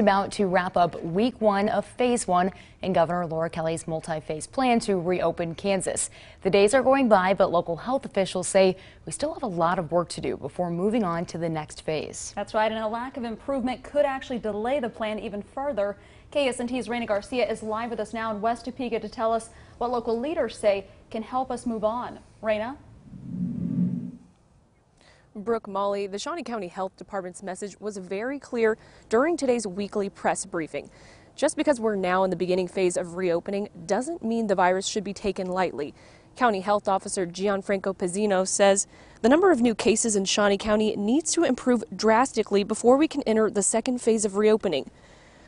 About to wrap up week one of phase one in Governor Laura Kelly's multi-phase plan to reopen Kansas. The days are going by, but local health officials say we still have a lot of work to do before moving on to the next phase. That's right, and a lack of improvement could actually delay the plan even further. KSNT's Reyna Garcia is live with us now in West Topeka to tell us what local leaders say can help us move on. Reyna? Brooke, Molly, the Shawnee County Health Department's message was very clear during today's weekly press briefing. Just because we're now in the beginning phase of reopening doesn't mean the virus should be taken lightly. County Health Officer Gianfranco Pezzino says the number of new cases in Shawnee County needs to improve drastically before we can enter the second phase of reopening.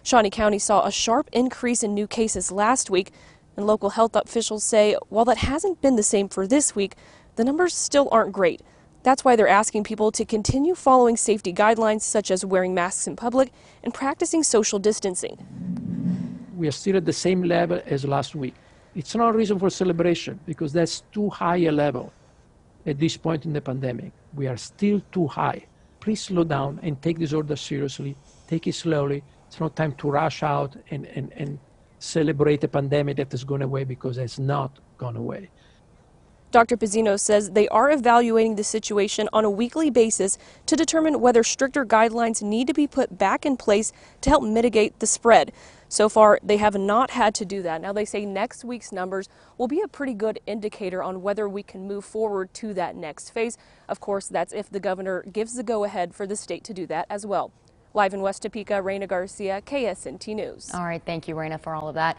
Shawnee County saw a sharp increase in new cases last week, and local health officials say while that hasn't been the same for this week, the numbers still aren't great. That's why they're asking people to continue following safety guidelines such as wearing masks in public and practicing social distancing. We are still at the same level as last week. It's not a reason for celebration because that's too high a level at this point in the pandemic. We are still too high. Please slow down and take this order seriously. Take it slowly. It's not time to rush out and celebrate a pandemic that has gone away because it's not gone away. Dr. Pezzino says they are evaluating the situation on a weekly basis to determine whether stricter guidelines need to be put back in place to help mitigate the spread. So far, they have not had to do that. Now, they say next week's numbers will be a pretty good indicator on whether we can move forward to that next phase. Of course, that's if the governor gives the go-ahead for the state to do that as well. Live in West Topeka, Reyna Garcia, KSNT News. All right, thank you, Reyna, for all of that.